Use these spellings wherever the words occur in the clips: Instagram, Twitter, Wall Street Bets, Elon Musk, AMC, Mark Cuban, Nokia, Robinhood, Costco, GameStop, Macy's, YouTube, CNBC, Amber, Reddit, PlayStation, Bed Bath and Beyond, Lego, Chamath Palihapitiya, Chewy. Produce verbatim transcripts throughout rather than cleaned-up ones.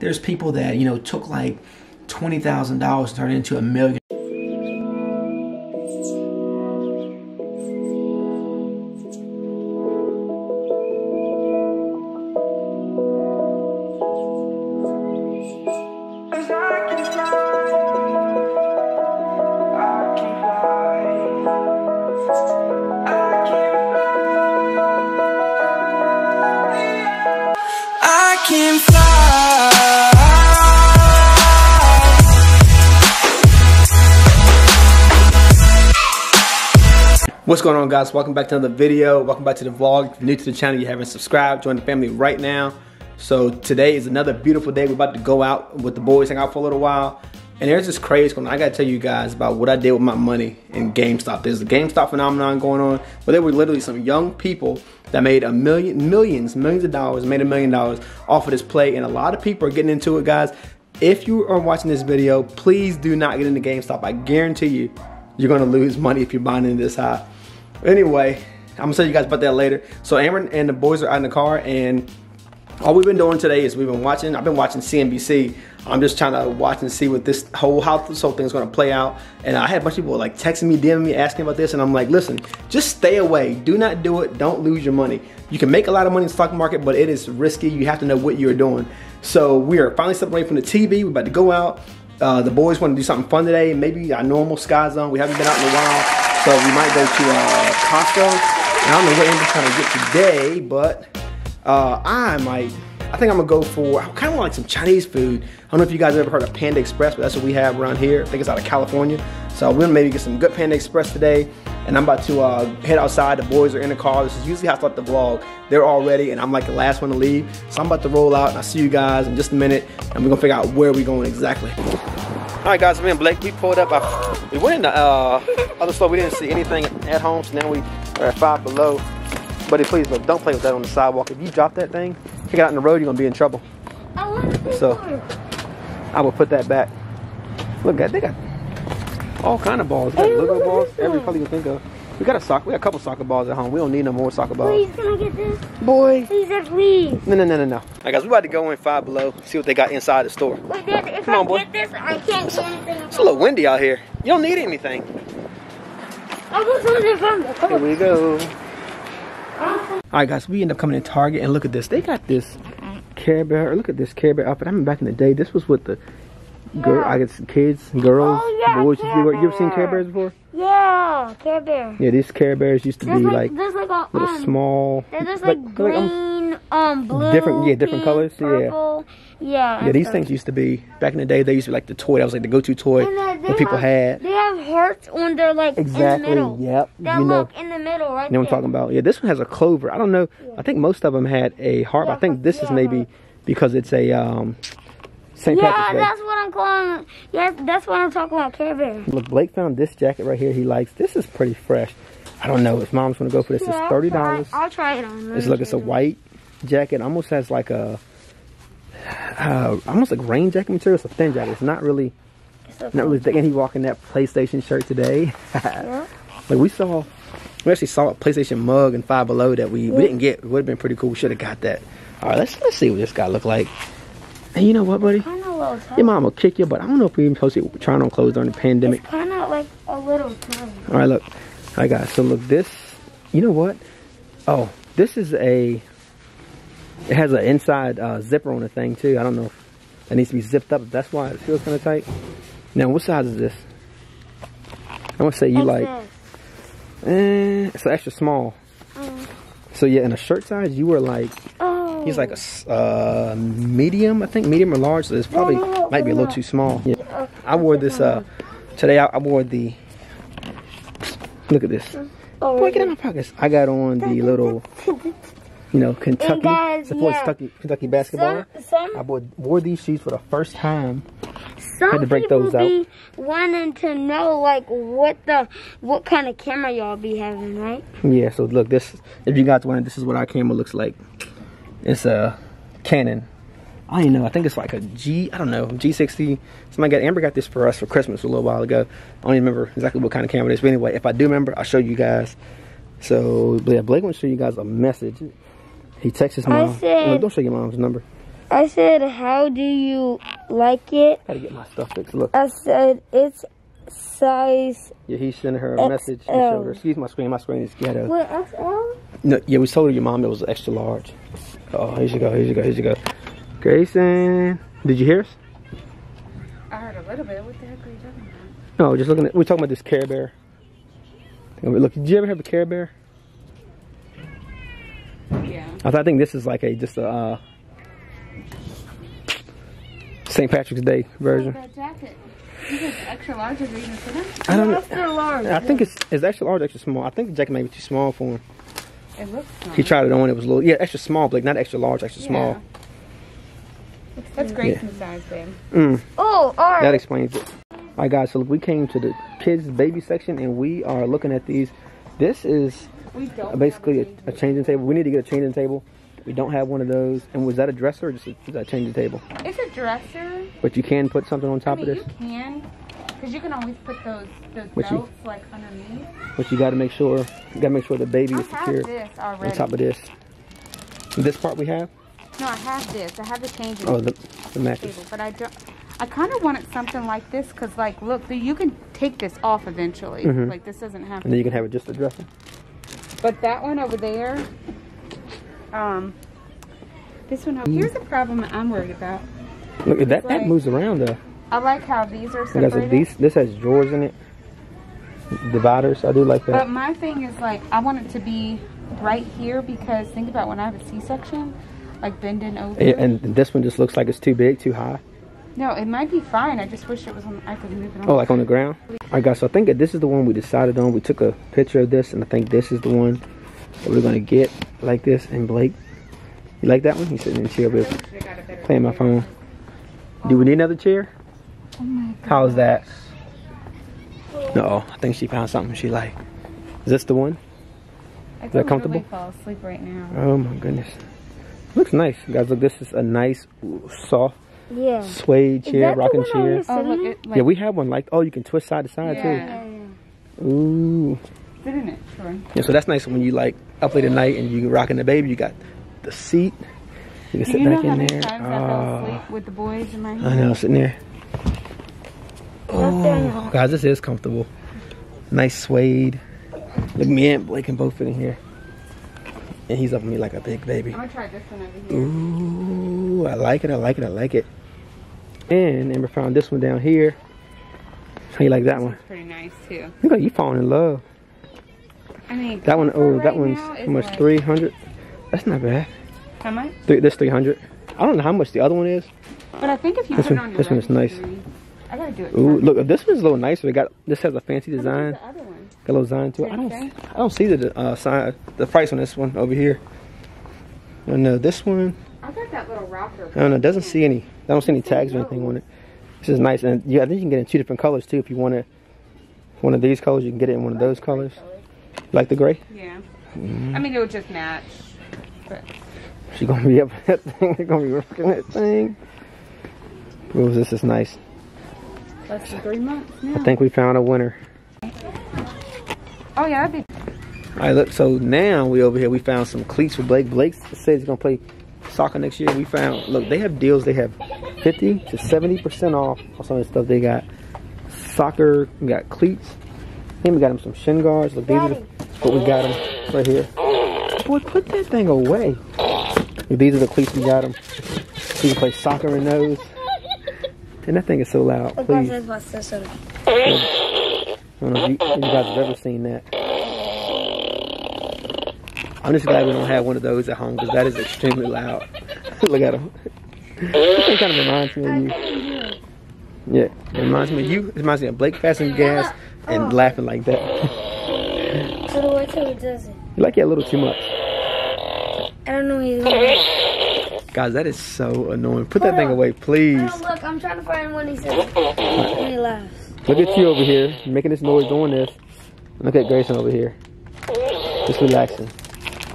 There's people that, you know, took like twenty thousand dollars, turned into a million. What's going on, guys? Welcome back to another video. Welcome back to the vlog. If you're new to the channel, you haven't subscribed, join the family right now. So today is another beautiful day. We're about to go out with the boys, hang out for a little while. And there's this craze going on. I gotta tell you guys about what I did with my money in GameStop. There's a GameStop phenomenon going on, where there were literally some young people that made a million, millions, millions of dollars, made a million dollars off of this play. And a lot of people are getting into it, guys. If you are watching this video, please do not get into GameStop. I guarantee you, you're gonna lose money if you're buying into this high. Anyway, I'm gonna tell you guys about that later. So Aaron and the boys are out in the car, and all we've been doing today is we've been watching, I've been watching C N B C. I'm just trying to watch and see what this whole, how this whole thing's gonna play out. And I had a bunch of people like texting me, DMing me, asking about this, and I'm like, listen, just stay away. Do not do it, don't lose your money. You can make a lot of money in the stock market, but it is risky. You have to know what you're doing. So we are finally stepping away from the T V. We're about to go out. Uh, the boys wanna do something fun today. Maybe our normal Sky Zone. We haven't been out in a while. So we might go to uh, Costco. And I don't know what Amber's trying to get today, but uh, I might, I think I'm gonna go for, I kinda want like some Chinese food. I don't know if you guys ever heard of Panda Express, but that's what we have around here. I think it's out of California. So we're gonna maybe get some good Panda Express today. And I'm about to uh, head outside. The boys are in the car. This is usually how I start the vlog. They're all ready, and I'm like the last one to leave. So I'm about to roll out, and I'll see you guys in just a minute, and we're gonna figure out where we're going exactly. All right, guys, me and Blake, we pulled up. I, we went in the uh, other store. We didn't see anything at home, so now we are at Five Below. Buddy, please, look, don't play with that on the sidewalk. If you drop that thing, kick it out in the road, you're gonna be in trouble. I want to so, I will put that back. Look, guys, they got all kind of balls. They got Lego balls, every color you can think of. We got a soccer, we got a couple soccer balls at home. We don't need no more soccer balls. Please, can I get this? Boy. Please, please. No, no, no, no, no. All right, guys, we about to go in Five Below, see what they got inside the store. Wait, Dad, if Come I on, boy. Get this, I can't it's, get anything. It's a little windy out here. You don't need anything. I want something from the Here we go. All right, guys, we end up coming in Target, and look at this. They got this Care Bear, look at this Care Bear outfit. I remember back in the day, this was with the girl, yeah. I guess kids, girls, oh, yeah, boys. You ever seen Care Bears before? Yeah, Care Bear. Yeah, these Care Bears used to there's be like, like, like a, little um, small. There's just like, like green, like, um, blue, different, yeah, different pink, colors. Purple. Yeah, yeah. Yeah, these so. things used to be back in the day. They used to be like the toy. That was like the go-to toy that like, people have, had. They have hearts on their like exactly. In the middle. Yep. That you look know, in the middle, right? You know what I'm talking about? Yeah, this one has a clover. I don't know. Yeah. I think most of them had a heart. Yeah, I think this yeah. is maybe because it's a um. Saint Yeah, Patrick's Day. That's what I'm calling. Yeah, that's what I'm talking about, Care Bear. Look, Blake found this jacket right here. He likes. This is pretty fresh. I don't know if mom's gonna go for this. Yeah, it's thirty dollars. I'll, I'll try it on. It's look, it's a white jacket. Almost has like a, uh, almost like rain jacket material. It's a thin jacket. It's not really, it's not really thick. And he walking that PlayStation shirt today. Yeah. Like we saw, we actually saw a PlayStation mug in Five Below that we, yeah. we didn't get. It would have been pretty cool. We should have got that. All right, let's let's see what this guy look like. And you know what, buddy? I know what was happening. Your mom will kick you, but I don't know if we're even supposed to be trying on clothes during the pandemic. It's kind of like a little time. All right, look. All right, guys. So, look, this, you know what? Oh, this is a, it has an inside uh, zipper on the thing, too. I don't know if that needs to be zipped up. That's why it feels kind of tight. Now, what size is this? I'm going to say you like, eh, it's an extra small. Mm. So, yeah, in a shirt size, you were like, he's like a uh, medium, I think, medium or large. So it's probably no, no, no, might be a little too small. Yeah. I wore this uh, today. I, I wore the. Look at this. Oh, boy, get in my pockets. I got on the little, you know, Kentucky, guys, yeah. Kentucky, Kentucky basketball. Some, some, I wore, wore these shoes for the first time. Some Had to break people those out. be wanting to know like what the what kind of camera y'all be having, right? Yeah. So look, this. If you guys wanted, this is what our camera looks like. It's a Canon. I don't know. I think it's like a G. I don't know. G sixty. Somebody got Amber got this for us for Christmas a little while ago. I don't even remember exactly what kind of camera it is. But anyway, if I do remember, I'll show you guys. So yeah, Blake wants to show you guys a message. He texts his mom. I said, no, don't show your mom's number. I said, how do you like it? Gotta get my stuff fixed. Look. I said, it's size. Yeah, he sent her a X L. Message. He showed her. Excuse my screen. My screen is ghetto. What, X L? No, yeah, we told her your mom it was extra large. Oh, here she go. Here she go. Here she go. Grayson. Did you hear us? I heard a little bit. What the heck are you talking about? No, just looking at. We're talking about this Care Bear. Look, did you ever have a Care Bear? Yeah. I, thought, I think this is like a just a. Uh, Saint Patrick's Day version. Oh, that jacket. You think it's extra large or even thinner? I don't know. Extra large. I think it's it's extra large, extra small. I think the jacket may be too small for him. It looks small. He tried it on. It was a little, yeah, extra small, but like not extra large, extra yeah. small. That's great in size, babe. Mm. Oh, all right. That explains it. All right, guys. So look, we came to the kids' baby section, and we are looking at these. This is we don't basically a, a changing table. We need to get a changing table. We don't have one of those. And was that a dresser or just a, was that a changing table? It's a dresser. But you can put something on top I mean, of this? You can. Because you can always put those, those belts you, like underneath. But you got to make sure, you got to make sure the baby I is secure this already. On top of this. This part we have? No, I have this. I have the changing table. Oh, the, the mattress. Table, but I don't, I kind of wanted something like this because like, look, you can take this off eventually. Mm-hmm. Like this doesn't have to. And then you can have it just a dresser. But that one over there, Um, this one, here's a problem that I'm worried about. Look, that, like, that moves around though. I like how these are separated. Like these, this has drawers in it, dividers, I do like that. But my thing is like, I want it to be right here because think about when I have a C-section, like bending over. Yeah, and this one just looks like it's too big, too high. No, it might be fine, I just wish it was on, I could move it on. Oh, like on the ground? Alright guys, so I think that this is the one we decided on. We took a picture of this and I think this is the one that we're gonna get. Like this. And Blake, you like that one? He's sitting in the chair with playing my phone. Do we need another chair? Oh my god. How's that? No, I think she found something she liked. Is this the one? I is that comfortable? I fall asleep right now. Oh my goodness. Looks nice. Guys, look, this is a nice soft yeah. suede chair, rocking chair. Oh, look, it, like, yeah, we have one like oh you can twist side to side yeah. too. Yeah, yeah. Ooh. Didn't it? Sure. Yeah, so that's nice when you like up late at night and you rocking the baby. You got the seat. You can sit you back in there. Oh. With the boys in my hand. I know, sitting there. Oh, guys, this is comfortable. Nice suede. Look, me and Blake can both fit in here. And he's up on me like a big baby. I'm gonna try this one over here. Ooh, I like it. I like it. I like it. And Amber found this one down here. How you like that one? Pretty nice too. Look like you falling in love. I mean, that one, oh, right that one's how much? Like, three hundred? That's not bad. How much? Three, that's three hundred. I don't know how much the other one is. But I think if you this put one, it on your this one is nice. T V, I gotta do it. Ooh, look, this one's a little nicer. It got, this has a fancy design. How much is the other one? Got a little design to it. I don't, I don't see the uh, sign, the price on this one over here. I don't know, this one. I got that little rocker. I don't know, it doesn't see any, I don't see any tags or anything on it. This is nice. And yeah, I think you can get it in two different colors too. If you want it, one of these colors, you can get it in one of those colors. Like the gray? Yeah. Mm. I mean, it would just match. But. She's gonna be up that thing. She's gonna be working that thing. Ooh, this is nice. Less than three months now. I think we found a winner. Oh yeah, that'd be. All right, look. So now we over here. We found some cleats for Blake. Blake said he's gonna play soccer next year. We found. Look, they have deals. They have fifty to seventy percent off on some of the stuff they got. Soccer. We got cleats. Then we got him some shin guards. Look, these are the, but we got them right here. Boy, put that thing away. These are the cleats we got them. You can play soccer in those. And that thing is so loud. Please. I don't know if you, you guys have ever seen that. I'm just glad we don't have one of those at home because that is extremely loud. Look at them. This thing kind of reminds me of you. Yeah, it reminds me of you. It reminds me of Blake passing gas. And oh. laughing like that. So the worst thing he does it. You like it a little too much. I don't know either. Guys, that is so annoying. Put Hold that on. thing away, please. Oh, look, I'm trying to find one he says. He laughs. Look at you over here, making this noise, doing this. Look at Grayson over here, just relaxing.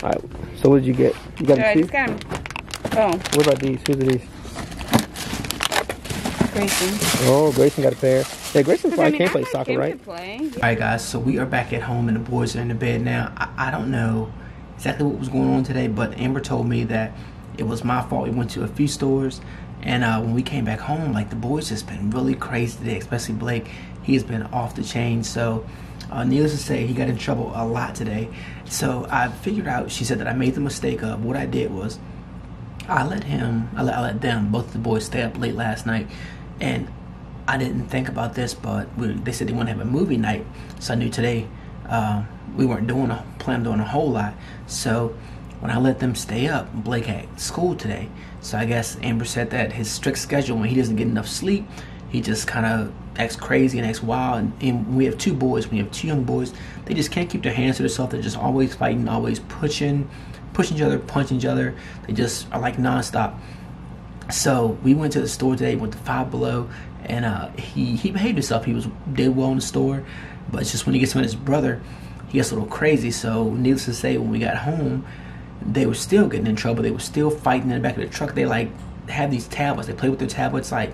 All right. So what did you get? You got them too? Oh. What about these? Who's these? Grayson. Oh, Grayson got a pair. Yeah, Grayson probably I mean, can't play soccer, right? Play. Yeah. All right, guys, so we are back at home, and the boys are in the bed now. I, I don't know exactly what was going on today, but Amber told me that It was my fault. We went to a few stores, and uh, when we came back home, like, the boys just been really crazy today, especially Blake. He's been off the chain. So uh, needless to say, he got in trouble a lot today. So I figured out, she said that I made the mistake of, what I did was, I let him, I let, I let them, both the boys, stay up late last night, and I didn't think about this, but we, they said they want to have a movie night, so I knew today uh, we weren't doing a, plan on doing a whole lot. So when I let them stay up, Blake had school today, so I guess Amber said that his strict schedule, when he doesn't get enough sleep, he just kind of acts crazy and acts wild. And, and we have two boys, we have two young boys, they just can't keep their hands to themselves. They're just always fighting, always pushing, pushing each other, punching each other. They just are like nonstop. So we went to the store today, went to Five Below, and uh, he, he behaved himself. He was did well in the store, but it's just when he gets with his brother, he gets a little crazy. So needless to say, when we got home, they were still getting in trouble. They were still fighting in the back of the truck. They like have these tablets. They play with their tablets like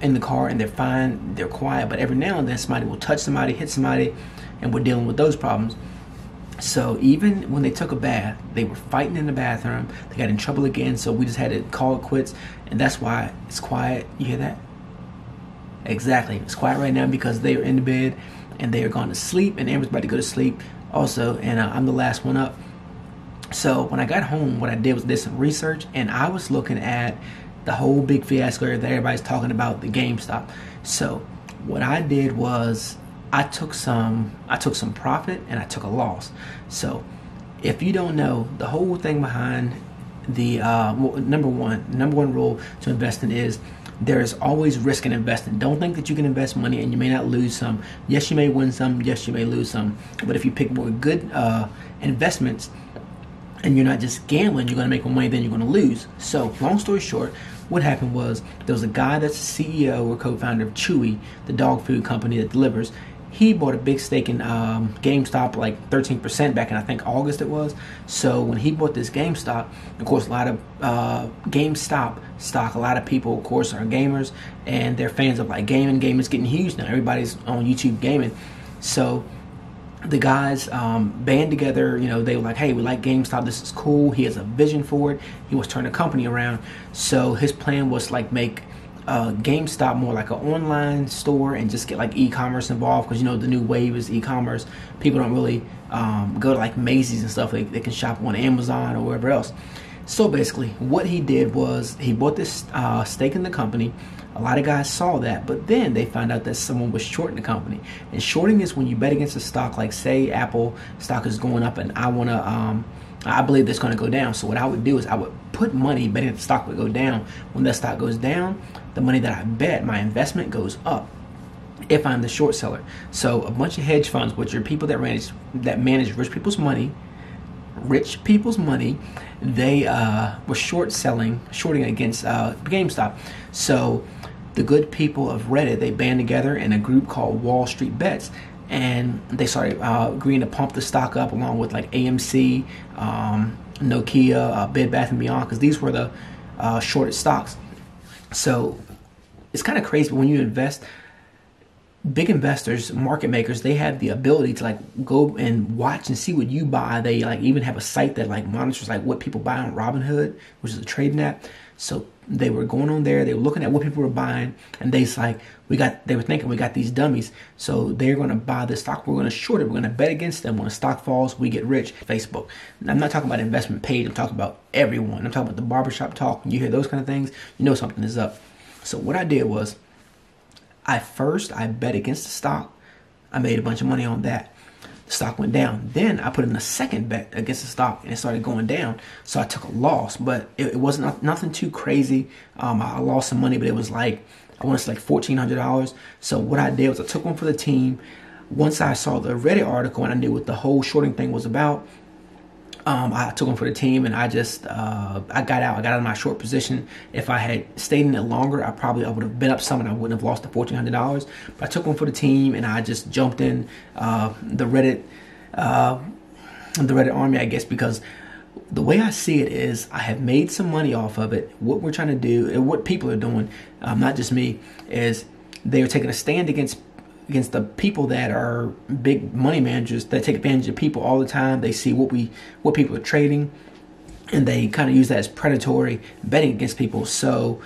in the car, and they're fine. They're quiet, but every now and then somebody will touch somebody, hit somebody, and we're dealing with those problems. So even when they took a bath, they were fighting in the bathroom. They got in trouble again, so we just had to call it quits, and that's why it's quiet. You hear that? Exactly. It's quiet right now because they are in the bed, and they are going to sleep, and Amber's about to go to sleep also, and uh, I'm the last one up. So when I got home, what I did was did some research, and I was looking at the whole big fiasco that everybody's talking about, the GameStop. So what I did was, I took some I took some profit and I took a loss. So if you don't know, the whole thing behind the uh, well, number one number one rule to investing is there is always risk in investing. Don't think that you can invest money and you may not lose some. Yes, you may win some. Yes, you may lose some. But if you pick more good uh, investments and you're not just gambling, you're going to make more money than you're going to lose. So long story short, what happened was there was a guy that's the C E O or co-founder of Chewy, the dog food company that delivers. He bought a big stake in um, GameStop, like thirteen percent back in, I think, August it was. So when he bought this GameStop, of course, a lot of uh, GameStop stock, a lot of people, of course, are gamers, and they're fans of, like, gaming. Gaming's getting huge now. Everybody's on YouTube gaming. So the guys um, band together. You know, they were like, hey, we like GameStop. This is cool. He has a vision for it. He wants to turn the company around. So his plan was, like, make Uh, GameStop more like an online store and just get like e-commerce involved, because you know the new wave is e-commerce. People don't really um, go to like Macy's and stuff. They, they can shop on Amazon or wherever else. So basically what he did was he bought this uh, stake in the company. A lot of guys saw that, but then they found out that someone was shorting the company. And shorting is when you bet against a stock, like say Apple stock is going up and I want to um, I believe that's going to go down. So what I would do is I would put money betting that the stock would go down. When that stock goes down, the money that I bet, my investment, goes up if I'm the short seller. So a bunch of hedge funds, which are people that manage that manage rich people's money, rich people's money, they uh, were short selling, shorting against uh, GameStop. So the good people of Reddit, they band together in a group called Wall Street Bets, and they started uh, agreeing to pump the stock up along with like A M C, um, Nokia, uh, Bed Bath and Beyond, because these were the uh, shorted stocks. So it's kind of crazy, but when you invest, big investors, market makers, they have the ability to like go and watch and see what you buy. They like even have a site that like monitors like what people buy on Robinhood, which is a trading app. So they were going on there, they were looking at what people were buying, and they was like, we got, they were thinking, we got these dummies, so they're going to buy this stock, we're going to short it, we're going to bet against them. When the stock falls, we get rich. Facebook. And I'm not talking about investment page, I'm talking about everyone. I'm talking about the barbershop talk. When you hear those kind of things, you know something is up. So what I did was, I first, I bet against the stock, I made a bunch of money on that. The stock went down. Then I put in a second bet against the stock, and it started going down. So I took a loss, but it, it wasn't nothing too crazy. Um, I lost some money, but it was like, I want to say like fourteen hundred dollars. So what I did was I took one for the team. Once I saw the Reddit article and I knew what the whole shorting thing was about, Um, I took them for the team, and I just, uh, I got out. I got out of my short position. If I had stayed in it longer, I probably I would have been up some, and I wouldn't have lost the fourteen hundred dollars. But I took them for the team, and I just jumped in uh, the Reddit, uh, the Reddit army, I guess, because the way I see it is I have made some money off of it. What we're trying to do, and what people are doing, um, not just me, is they are taking a stand against against the people that are big money managers that take advantage of people all the time. They see what we what people are trading, and they kind of use that as predatory betting against people. So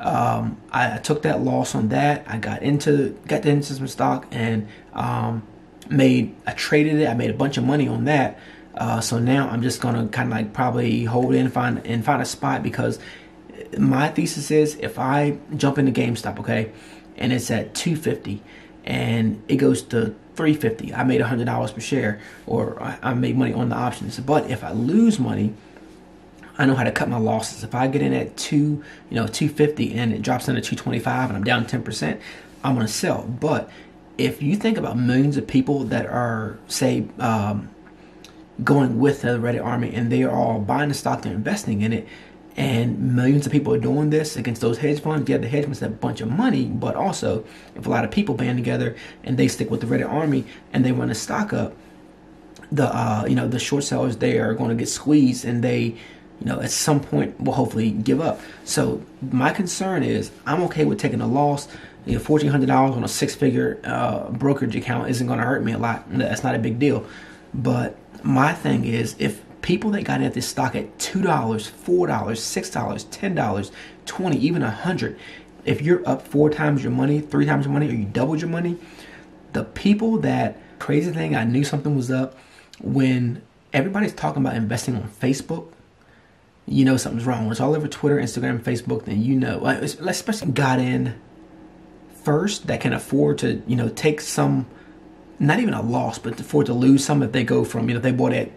um, I, I took that loss on that. I got into got into some stock and um, made I traded it. I made a bunch of money on that. Uh, so now I'm just gonna kind of like probably hold in find and find a spot, because my thesis is if I jump into GameStop, okay, and it's at two fifty and it goes to three fifty, I made one hundred dollars per share, or I, I made money on the options. But if I lose money, I know how to cut my losses. If I get in at two, you know, two fifty and it drops down to two twenty-five and I'm down ten percent, I'm gonna sell. But if you think about millions of people that are, say, um, going with the Reddit army, and they are all buying the stock, they're investing in it, and millions of people are doing this against those hedge funds. Yeah, the hedge funds have a bunch of money, but also if a lot of people band together and they stick with the Reddit army and they run the stock up, the uh, you know the short sellers, they are going to get squeezed, and they, you know, at some point will hopefully give up. So my concern is I'm okay with taking a loss. You know, fourteen hundred dollars on a six-figure uh, brokerage account isn't going to hurt me a lot. That's not a big deal. But my thing is, if people that got into this stock at two dollars, four dollars, six dollars, ten dollars, twenty dollars, even one hundred dollars, if you're up four times your money, three times your money, or you doubled your money, the people that, crazy thing, I knew something was up when everybody's talking about investing on Facebook. You know something's wrong. When it's all over Twitter, Instagram, Facebook, then you know. Especially got in first, that can afford to, you know, take some, not even a loss, but afford to lose some if they go from, you know, they bought at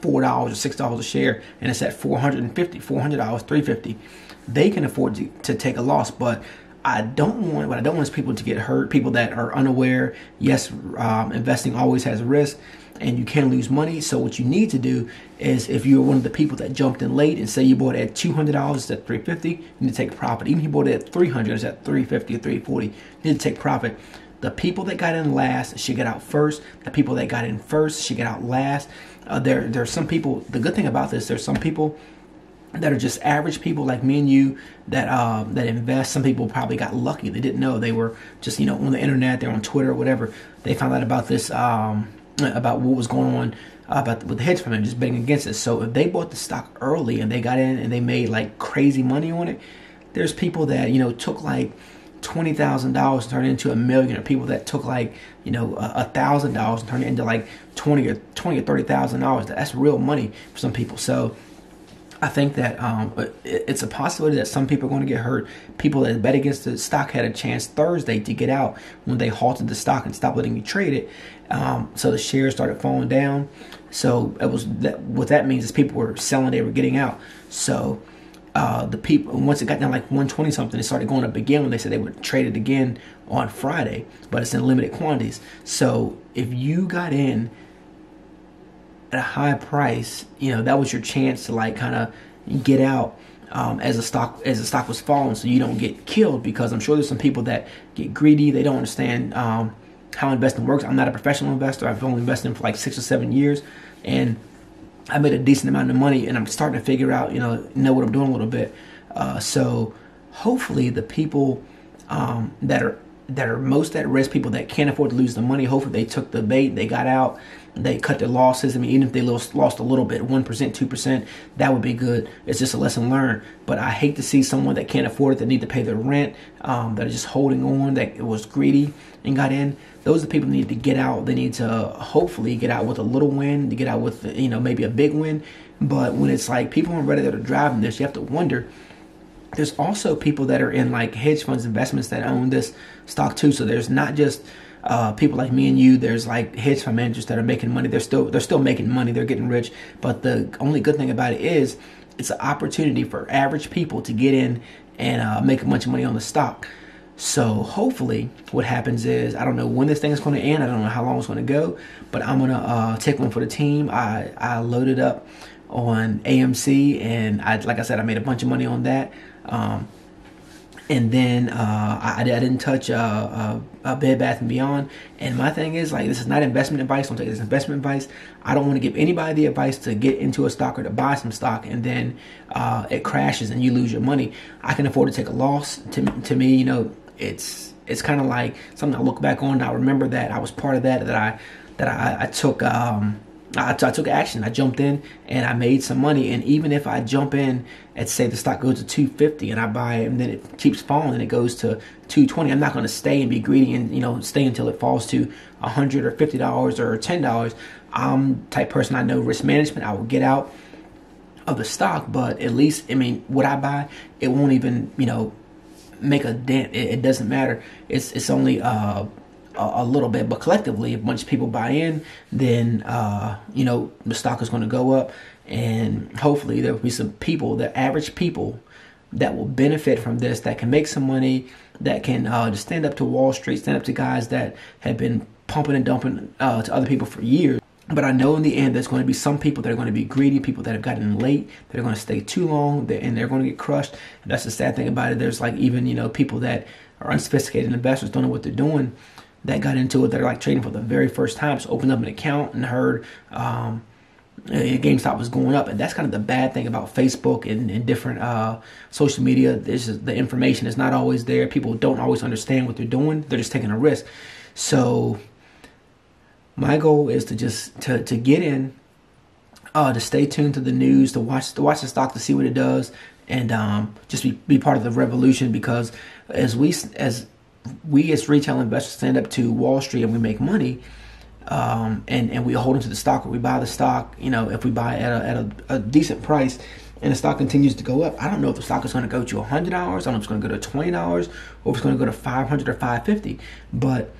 four dollars or six dollars a share and it's at four hundred fifty dollars, four hundred dollars, three hundred fifty dollars. They can afford to, to take a loss. But I don't want, what I don't want is people to get hurt, people that are unaware. Yes, um, investing always has risk and you can lose money. So what you need to do is, if you're one of the people that jumped in late and say you bought at two hundred dollars, it's at three hundred fifty dollars, you need to take profit. Even if you bought it at three hundred dollars, it's at three hundred fifty dollars or three hundred forty dollars, you need to take profit. The people that got in last should get out first. The people that got in first should get out last. Uh, there, there are some people, the good thing about this, there's some people that are just average people like me and you that um, that invest. Some people probably got lucky. They didn't know. They were just, you know, on the internet, they're on Twitter or whatever. They found out about this, um, about what was going on uh, about the, with the hedge fund and just betting against it. So if they bought the stock early and they got in and they made like crazy money on it, there's people that, you know, took like twenty thousand dollars and turned it into a million, or people that took like, you know, a thousand dollars and turned it into like twenty or twenty or thirty thousand dollars. That's real money for some people. So I think that um, it's a possibility that some people are going to get hurt. People that bet against the stock had a chance Thursday to get out when they halted the stock and stopped letting you trade it. Um, so the shares started falling down. So it was that, what that means is people were selling, they were getting out. So Uh, the people, once it got down like one twenty something, it started going up again when they said they would trade it again on Friday, but it's in limited quantities. So if you got in at a high price, you know, that was your chance to like kind of get out um, as the stock as the stock was falling, so you don't get killed, because I'm sure there's some people that get greedy. They don't understand um, how investing works. I'm not a professional investor. I've only invested in for like six or seven years, and I made a decent amount of money, and I'm starting to figure out, you know, know what I'm doing a little bit. Uh, so hopefully the people um, that are that are most at risk, people that can't afford to lose the money, hopefully they took the bait, they got out, they cut their losses. I mean, even if they lost a little bit, one percent, two percent, that would be good. It's just a lesson learned. But I hate to see someone that can't afford it, that need to pay their rent, um, that are just holding on, that was greedy and got in. Those are the people that need to get out. They need to hopefully get out with a little win, to get out with, you know, maybe a big win. But when it's like people on Reddit that are driving this, you have to wonder. There's also people that are in like hedge funds, investments that own this stock too. So there's not just uh, people like me and you. There's like hedge fund managers that are making money. They're still they're still making money. They're getting rich. But the only good thing about it is it's an opportunity for average people to get in and uh, make a bunch of money on the stock. So hopefully what happens is, I don't know when this thing is going to end. I don't know how long it's going to go, but I'm going to uh, take one for the team. I, I loaded up on A M C, and I, like I said, I made a bunch of money on that. Um, and then uh, I, I didn't touch uh, uh, uh, Bed Bath and Beyond. And my thing is, like, this is not investment advice. Don't take this investment advice. I don't want to give anybody the advice to get into a stock or to buy some stock and then uh, it crashes and you lose your money. I can afford to take a loss. To, to me, you know, it's it's kind of like something I look back on. I remember that I was part of that. That I that I, I took um, I, t- I took action. I jumped in and I made some money. And even if I jump in and say the stock goes to two fifty and I buy it and then it keeps falling and it goes to two twenty, I'm not going to stay and be greedy and, you know, stay until it falls to one hundred dollars or fifty dollars or ten dollars. I'm the type of person, I know risk management. I will get out of the stock, but at least, I mean, what I buy, it won't even, you know, make a dent. It, it doesn't matter. It's, it's only... Uh, a little bit, but collectively, if a bunch of people buy in, then, uh, you know, the stock is going to go up, and hopefully there will be some people, the average people, that will benefit from this, that can make some money, that can uh, just stand up to Wall Street, stand up to guys that have been pumping and dumping uh, to other people for years. But I know in the end, there's going to be some people that are going to be greedy, people that have gotten late, that are going to stay too long, and they're going to get crushed. And that's the sad thing about it. There's like even, you know, people that are unsophisticated investors, don't know what they're doing, that got into it, that are like trading for the very first time, so opened up an account and heard um, GameStop was going up. And that's kind of the bad thing about Facebook and, and different uh, social media. It's just, the information is not always there. People don't always understand what they're doing. They're just taking a risk. So my goal is to just to, to get in, uh, to stay tuned to the news, to watch, to watch the stock, to see what it does, and um, just be, be part of the revolution, because as we... as we as retail investors stand up to Wall Street and we make money, um, and, and we hold into the stock, or we buy the stock, you know, if we buy at a, at a, a decent price and the stock continues to go up, I don't know if the stock is going to go to one hundred dollars, I don't know if it's going to go to twenty dollars, or if it's going to go to five hundred dollars or five fifty. But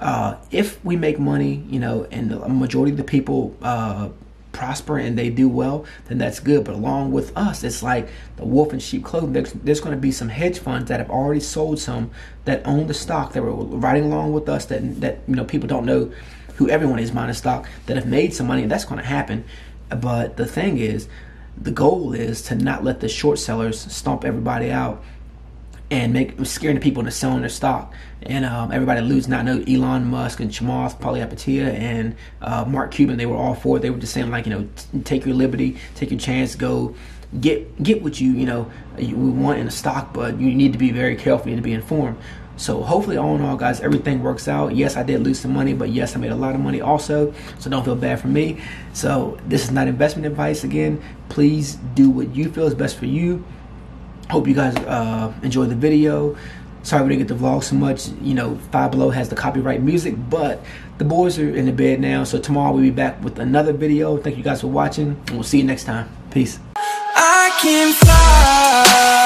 uh, if we make money, you know, and the majority of the people uh, prosper and they do well, then that's good. But along with us, it's like the wolf in sheep clothing. There's, there's going to be some hedge funds that have already sold some, that own the stock, that were riding along with us, that, that, you know, people don't know who everyone is buying the stock, that have made some money, and that's going to happen. But the thing is, the goal is to not let the short sellers stomp everybody out and make scaring the people into selling their stock, and um, everybody lose. Not know Elon Musk and Chamath Palihapitiya and uh, Mark Cuban. They were all for it. They were just saying, like, you know, t- take your liberty, take your chance, go get get what you you know you want in a stock, but you need to be very careful. You need to be informed. So hopefully, all in all, guys, everything works out. Yes, I did lose some money, but yes, I made a lot of money also. So don't feel bad for me. So this is not investment advice. Again, please do what you feel is best for you. Hope you guys uh, enjoyed the video. Sorry we didn't get the vlog so much. You know, Five Below has the copyright music, but the boys are in the bed now. So tomorrow we'll be back with another video. Thank you guys for watching, and we'll see you next time. Peace. I can fly.